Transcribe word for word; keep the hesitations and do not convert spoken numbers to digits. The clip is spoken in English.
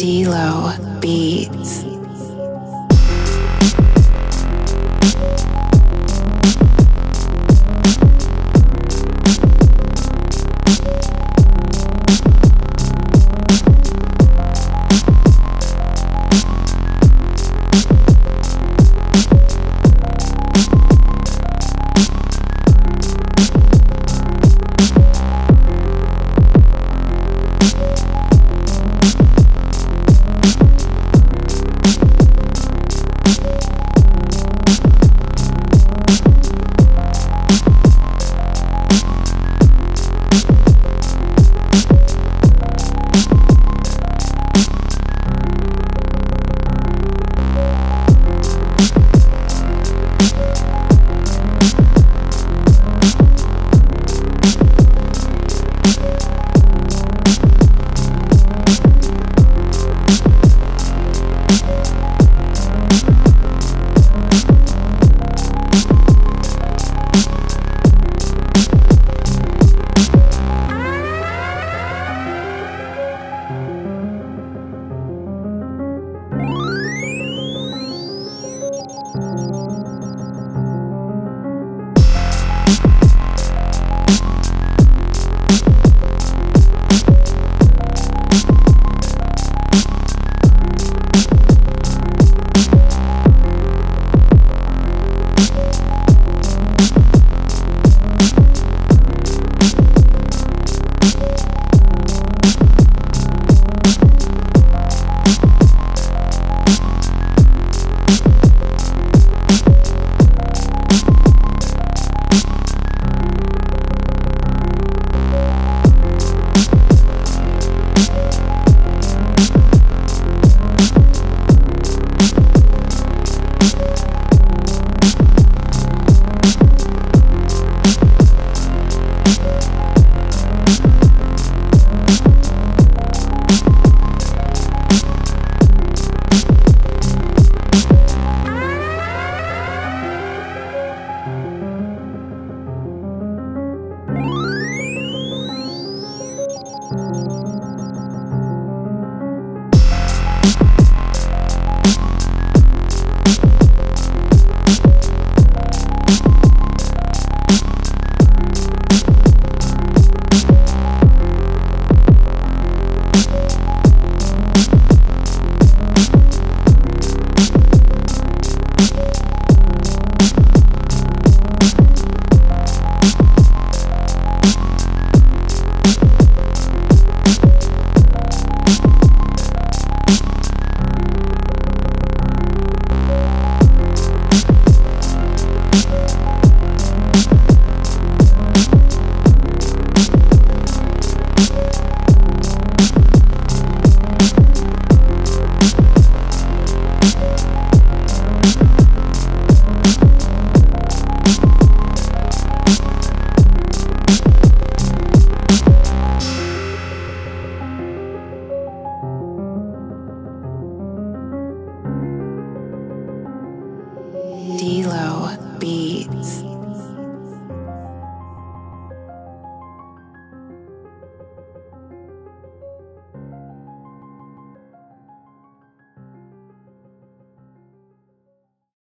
D-Low Beats.